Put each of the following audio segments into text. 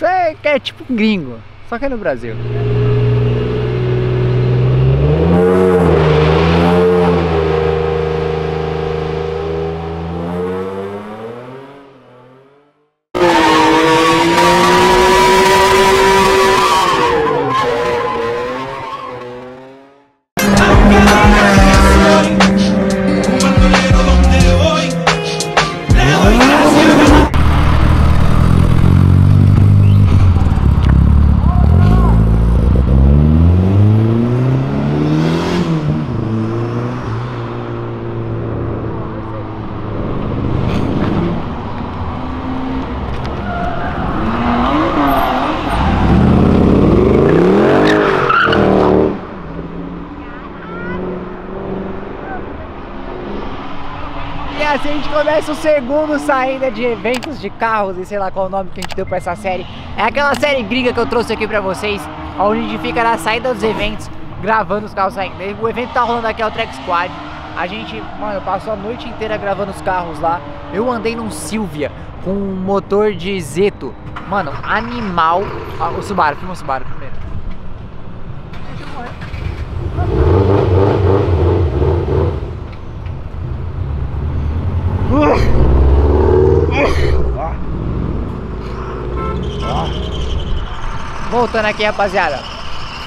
Isso é tipo gringo, só que é no Brasil. Assim a gente começa o segundo saída de eventos de carros e sei lá qual o nome que a gente deu pra essa série. É aquela série gringa que eu trouxe aqui pra vocês, onde a gente fica na saída dos eventos, gravando os carros saindo. O evento tá rolando aqui, é o Track Squad. A gente, mano, passou a noite inteira gravando os carros lá. Eu andei num Silvia com um motor de Zeto. Mano, animal. Ah, o Subaru, filma o Subaru primeiro. Voltando aqui, rapaziada,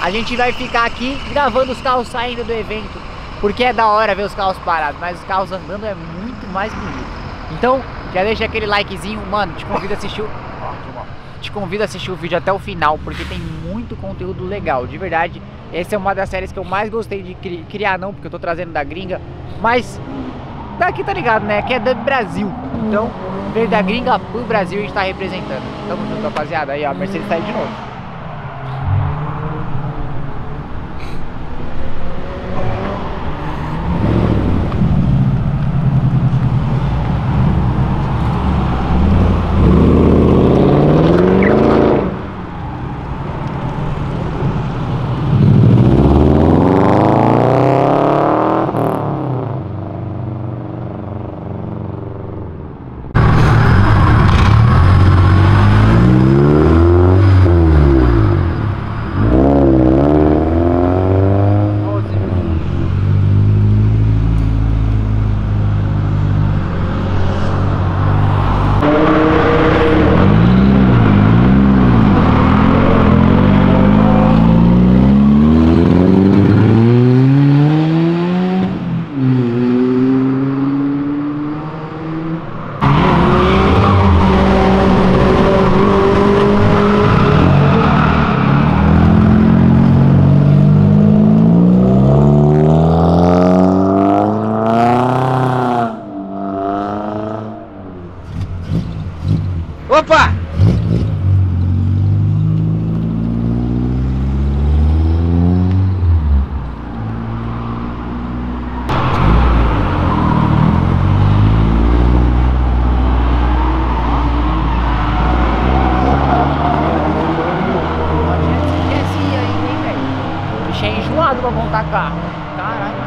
a gente vai ficar aqui gravando os carros saindo do evento, porque é da hora ver os carros parados, mas os carros andando é muito mais bonito. Então já deixa aquele likezinho, mano, te convido a assistir o... vídeo até o final, porque tem muito conteúdo legal, de verdade. Essa é uma das séries que eu mais gostei de criar, não porque eu tô trazendo da gringa, mas daqui, tá ligado, né, que é Dub Brasil. Então, veio da gringa pro Brasil e a gente tá representando. Tamo junto, rapaziada. Aí, ó, a Mercedes tá aí de novo. Opa! Bicho é enjoado pra montar carro. Caralho.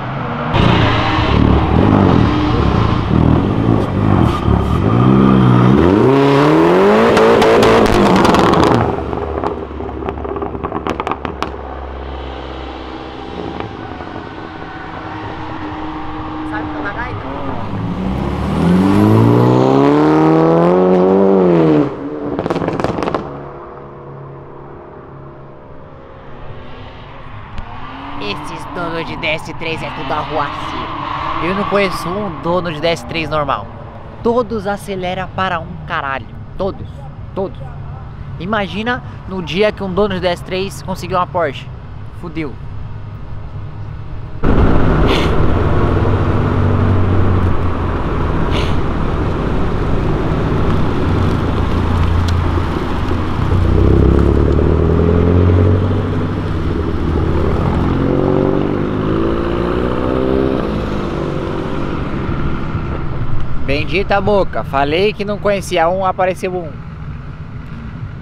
Esses donos de DS3 é tudo arruaceiro. Eu não conheço um dono de DS3 normal. Todos aceleram para um caralho. Todos, todos. Imagina no dia que um dono de DS3 conseguiu uma Porsche. Fudeu. Bendita boca, falei que não conhecia um, apareceu um.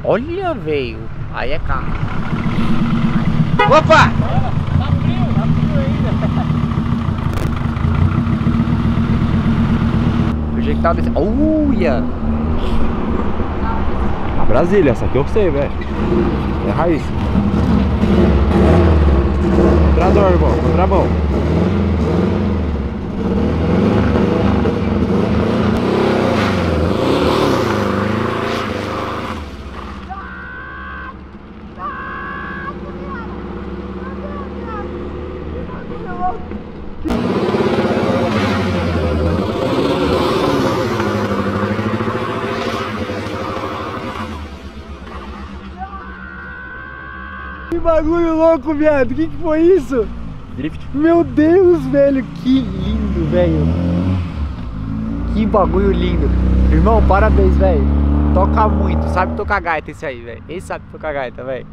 Olha, veio. Aí é carro. Opa! Tá frio ainda. O jeito que tava descendo. Olha! Brasília, essa aqui eu sei, velho. É raiz. Contrador, irmão, contrabão. Que bagulho louco, viado, que foi isso? Drift. Meu Deus, velho, que lindo, velho. Que bagulho lindo. Irmão, parabéns, velho. Toca muito, sabe tocar gaita esse aí, velho. Esse sabe tocar gaita, velho.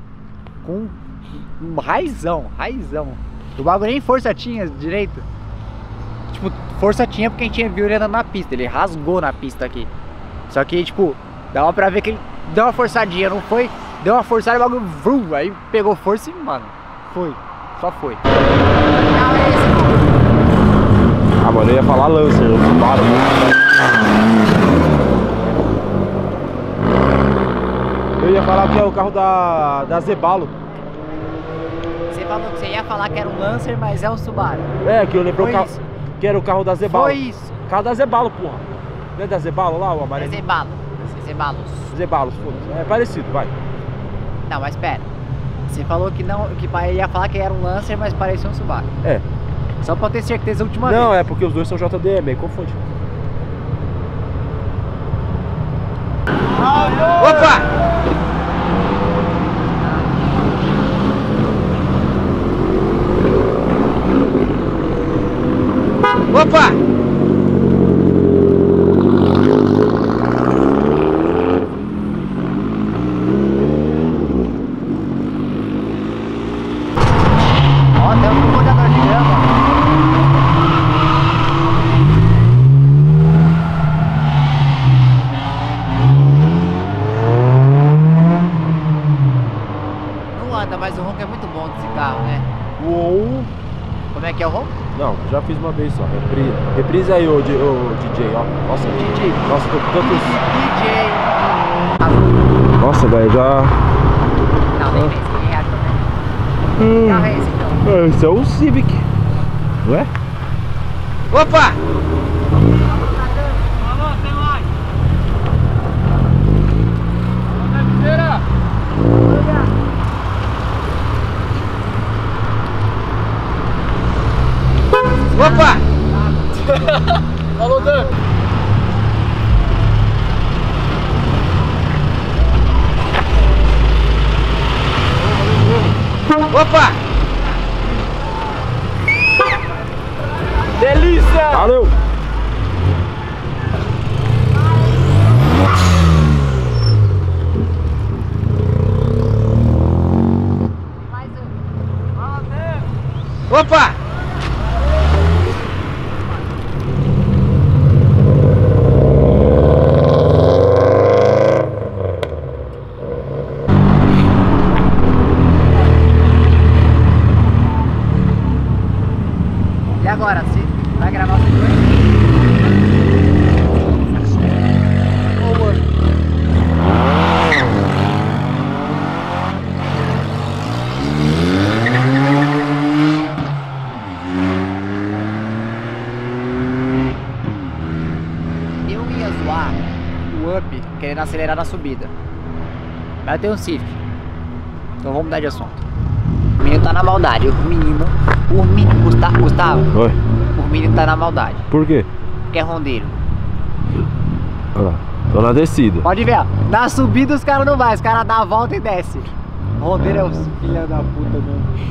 Com raizão, raizão. O bagulho nem força tinha direito. Tipo, força tinha porque a gente viu ele andando na pista. Ele rasgou na pista aqui. Só que, tipo, dava pra ver que ele deu uma forçadinha, não foi? Deu uma forçada e o bagulho, vrum, aí pegou força e, mano, foi, só foi. Ah, mano, eu ia falar Lancer, o Subaru. Eu ia falar que é o carro da Zeballo. Você falou que você ia falar que era um Lancer, mas é o Subaru. É, que eu lembrei o carro, que era o carro da Zeballo. Foi isso. Carro da Zeballo, porra. Não é da Zeballo lá, o amarelo? É Zeballo, Zeballos, foda-se. É parecido, vai. Não, mas pera. Você falou que não, que ia falar que era um Lancer, mas parecia um Subaru. É. Só pra ter certeza a última vez. Não, é porque os dois são JDM, aí confunde. Opa! Opa! Já fiz uma vez só, reprise aí o DJ, ó. Nossa, DJ. Nossa, tô com tantos... DJ. Nossa, velho, já... Não, nem fez que reato, né? Carro é esse, então? Esse é o Civic. Não é? Opa! Opa! Alô, Dan! Opa! Delícia! Valeu! Mais um! Opa! Acelerar na subida, mas eu tenho um Civic, então vamos mudar de assunto. O menino tá na maldade, o menino Gustavo. Oi. O menino tá na maldade. Por quê? Porque é rondeiro. Olha lá, tô na descida. Pode ver, ó. Na subida os caras não vai, os caras dão a volta e desce. Rondeiro é os filha da puta mesmo.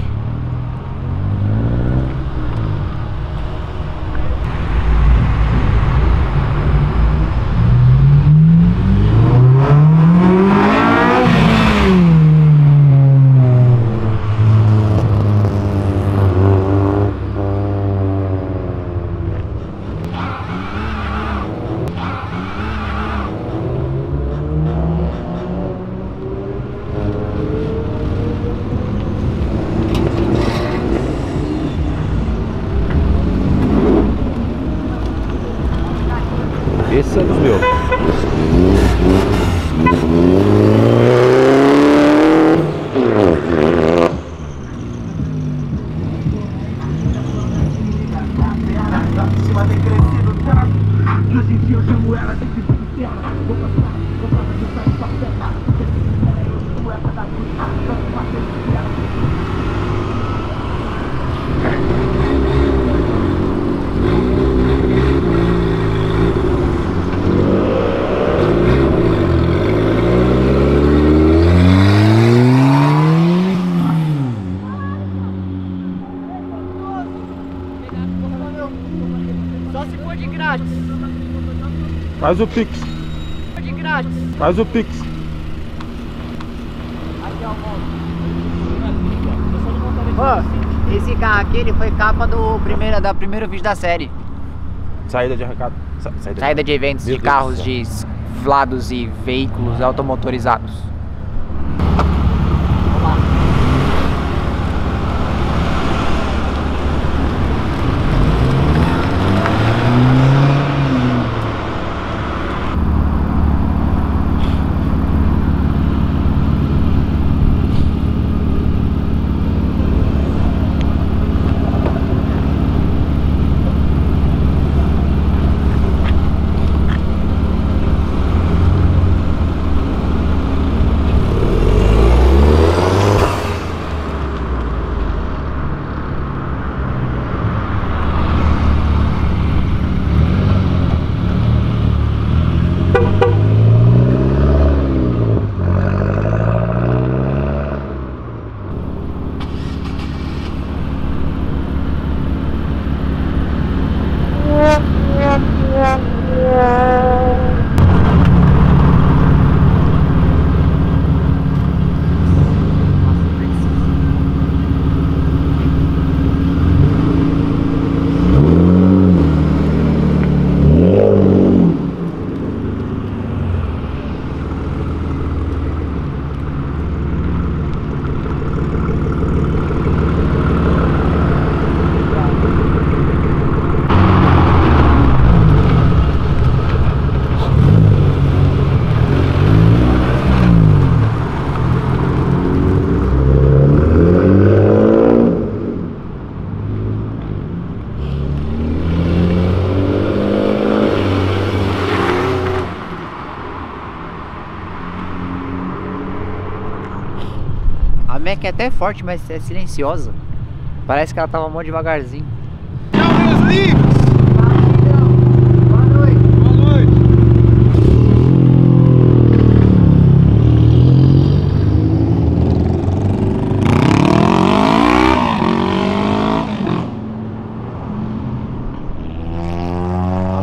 Faz o pix. De grátis. Faz o pix. Aqui, ó, esse carro aqui, ele foi capa do primeiro vídeo da série. Saída de arrancada. Saída de eventos de carros de inflados e veículos automotorizados. Que é até forte, mas é silenciosa. Parece que ela tava mó devagarzinho.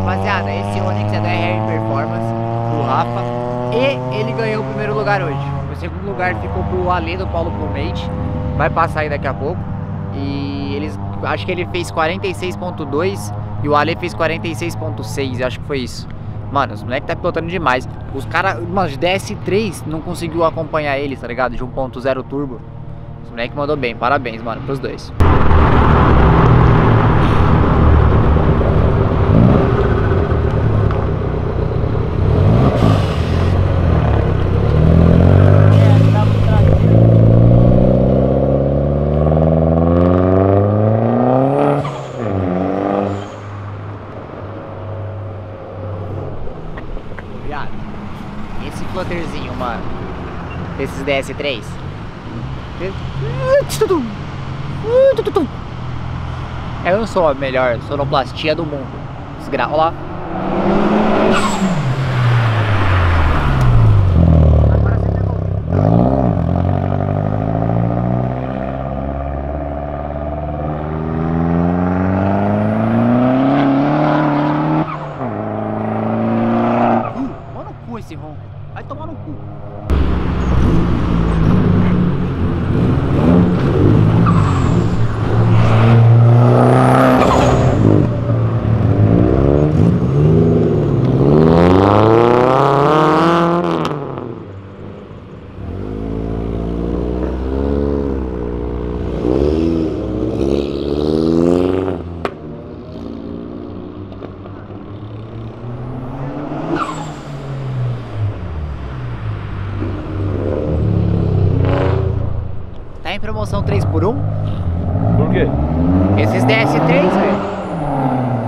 Rapaziada, esse Onix é da RR Performance do Rafa e ele ganhou o primeiro lugar hoje. O segundo lugar ficou pro Ale do Polo Blue Mate, vai passar aí daqui a pouco. E eles, acho que ele fez 46.2 e o Ale fez 46.6, acho que foi isso. Mano, os moleques tá pilotando demais. Os caras, umas DS3 não conseguiu acompanhar eles, tá ligado? De 1.0 turbo. Os moleques mandou bem, parabéns, mano, pros dois. Esses DS3. Eu não sou a melhor sonoplastia do mundo. Olha lá. Toma no cu esse ronco. Vai tomar no cu. Promoção 3x1. Por quê? Esses DS3, velho.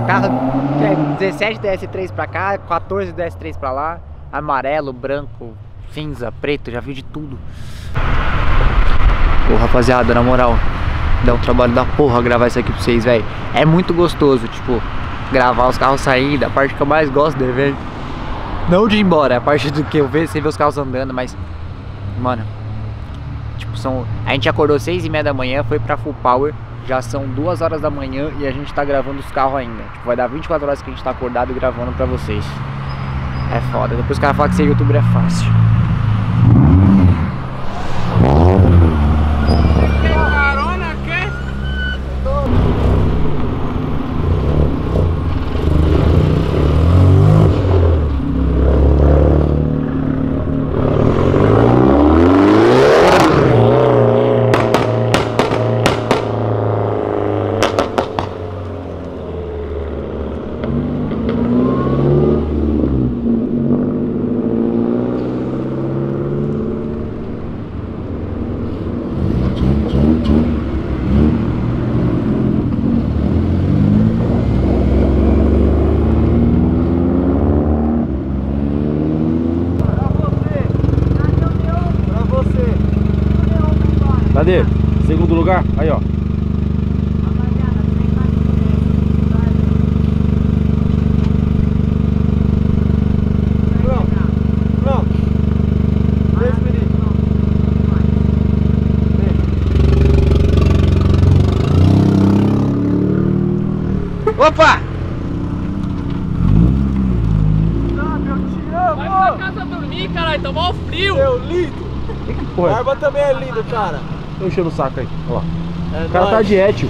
Carro 17 DS3 pra cá, 14 DS3 pra lá. Amarelo, branco, cinza, preto, já viu de tudo. Pô, rapaziada, na moral, dá um trabalho da porra gravar isso aqui pra vocês, velho. É muito gostoso, tipo, gravar os carros saindo. A parte que eu mais gosto de ver, não de ir embora, a parte do que eu vejo, você vê os carros andando, mas, mano, tipo, a gente acordou 6h30 da manhã, foi pra full power, já são 2 horas da manhã e a gente tá gravando os carros ainda. Tipo, vai dar 24 horas que a gente tá acordado gravando pra vocês. É foda. Depois o cara fala que ser youtuber é fácil. Cadê? Segundo lugar? Aí, ó. Pronto. Opa! Não, eu te amo! Vai pra casa dormir, caralho. Tá mó frio. Meu lindo. Que porra? Barba também é lindo, cara. Tô enchendo o saco aí, ó lá. É, o cara tá de étil.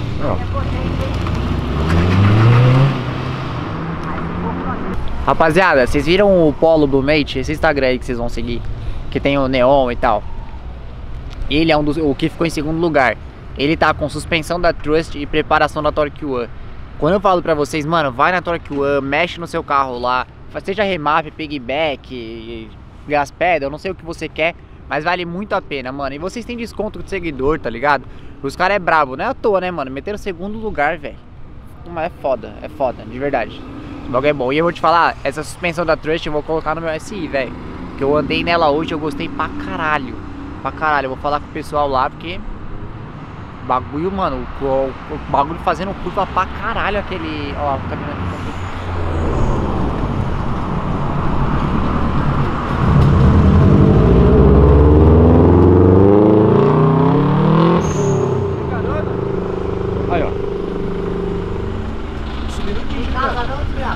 Rapaziada, vocês viram o Polo Blue Mate? Esse Instagram aí que vocês vão seguir, que tem o Neon e tal. Ele é um dos... o que ficou em segundo lugar. Ele tá com suspensão da Trust e preparação da Torque One. Quando eu falo pra vocês, mano, vai na Torque One, mexe no seu carro lá, seja remap, piggyback, gas pedal, não sei o que você quer, mas vale muito a pena, mano. E vocês têm desconto de seguidor, tá ligado? Os caras é brabo, não é à toa, né, mano? Meteram segundo lugar, velho. Mas é foda, de verdade. O bagulho é bom. E eu vou te falar, essa suspensão da Trust eu vou colocar no meu SI, velho. Que eu andei nela hoje, eu gostei pra caralho. Pra caralho. Eu vou falar com o pessoal lá, porque... bagulho, mano, o bagulho fazendo curva pra caralho aquele... ó, o caminhão aqui.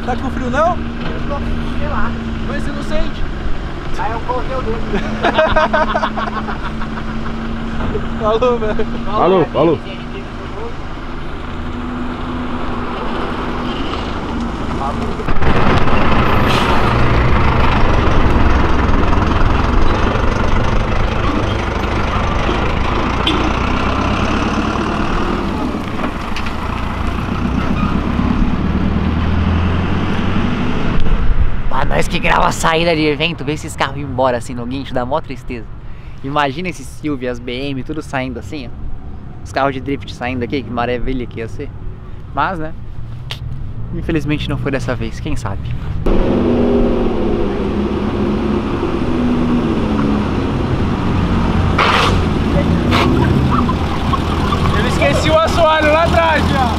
Tá com frio não? Eu tô gelado. Mas você não sente? Aí eu coloquei o dedo. Falou, velho. Falou, falou. Nós que grava a saída de evento, vê esses carros indo embora assim no guincho, dá mó tristeza. Imagina esses Silvia, as BM, tudo saindo assim, ó. Os carros de drift saindo aqui, que maravilha que ia ser. Mas, né, infelizmente não foi dessa vez, quem sabe. Ele esqueceu o assoalho lá atrás, já.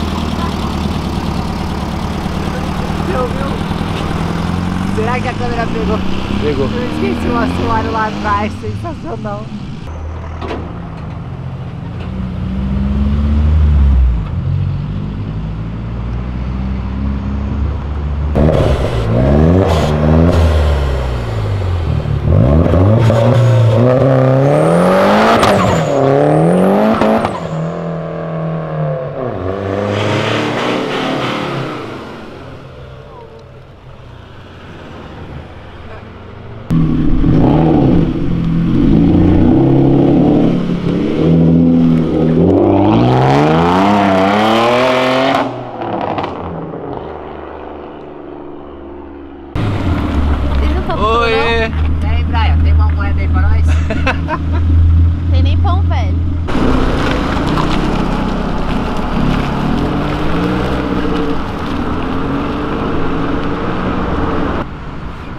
Meu Deus. Será que a câmera pegou? Pegou. Eu esqueci o assoalho lá atrás, sensacional.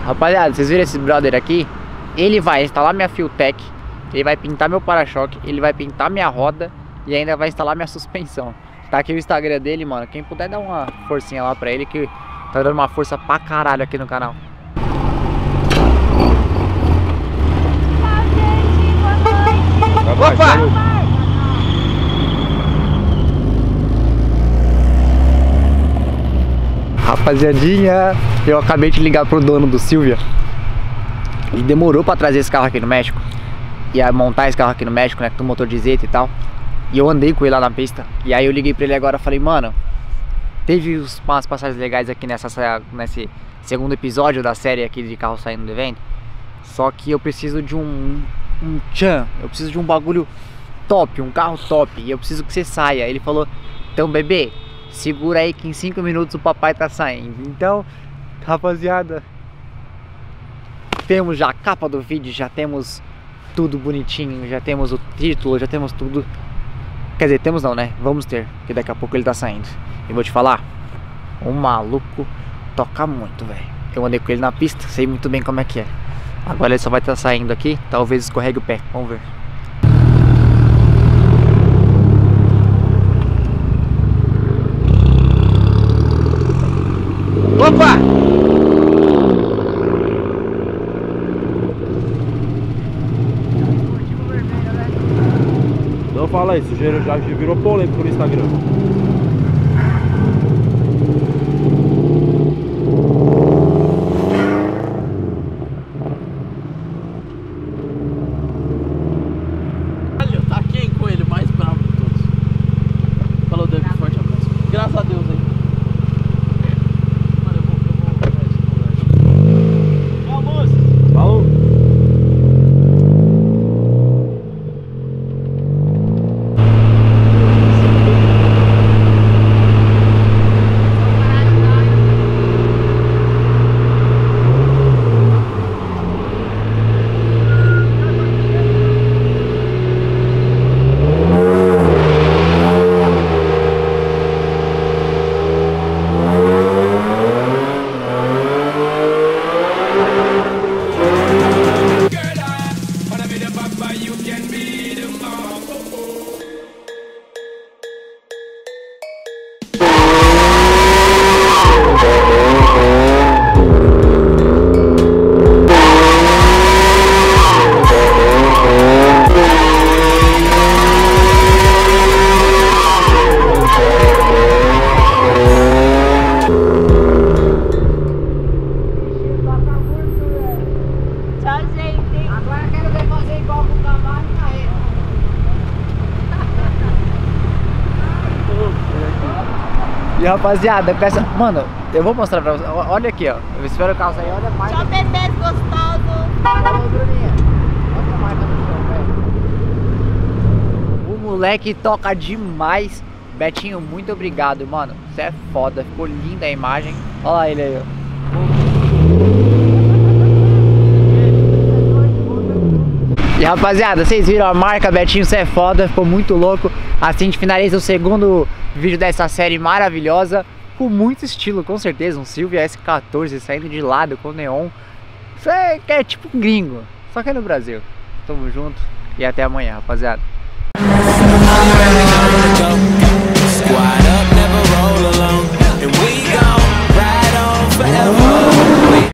Rapaziada, vocês viram esse brother aqui? Ele vai instalar minha FuelTech, ele vai pintar meu para-choque, ele vai pintar minha roda e ainda vai instalar minha suspensão. Tá aqui o Instagram dele, mano. Quem puder dar uma forcinha lá pra ele, que tá dando uma força pra caralho aqui no canal. Opa! Opa! rapaziadinha, eu acabei de ligar pro dono do Silvia e demorou pra trazer esse carro aqui no México, ia montar esse carro aqui no México, né, com o motor de Zeto e tal, e eu andei com ele lá na pista, e aí eu liguei pra ele agora e falei, mano, teve umas passagens legais aqui nesse segundo episódio da série aqui de carro saindo do evento, só que eu preciso de um tchan, eu preciso de um bagulho top, um carro top, e eu preciso que você saia. Ele falou, então bebê, segura aí que em 5 minutos o papai tá saindo. Então, rapaziada, temos já a capa do vídeo, já temos tudo bonitinho, já temos o título, já temos tudo. Quer dizer, temos não, né? Vamos ter, porque daqui a pouco ele tá saindo. E vou te falar, o maluco toca muito, velho. Eu andei com ele na pista, sei muito bem como é que é. Agora ele só vai estar saindo aqui, talvez escorregue o pé, vamos ver. Opa! Não fala isso, já virou polêmico no Instagram. Olha, tá quem com ele mais bravo de todos. Falou dele, forte abraço. Graças a Deus aí. Rapaziada, peça. Mano, eu vou mostrar pra vocês. Olha aqui, ó. Eu espero o carro sair, olha mais. Tchau, bebês gostosos. O moleque toca demais. Betinho, muito obrigado, mano. Você é foda. Ficou linda a imagem. Olha lá ele aí, ó. E rapaziada, vocês viram a marca, Betinho, você é foda. Ficou muito louco. Assim a gente finaliza o segundo vídeo dessa série maravilhosa, com muito estilo, com certeza, um Silvia S14 saindo de lado com Neon. Isso é tipo um gringo, só que é no Brasil. Tamo junto e até amanhã, rapaziada.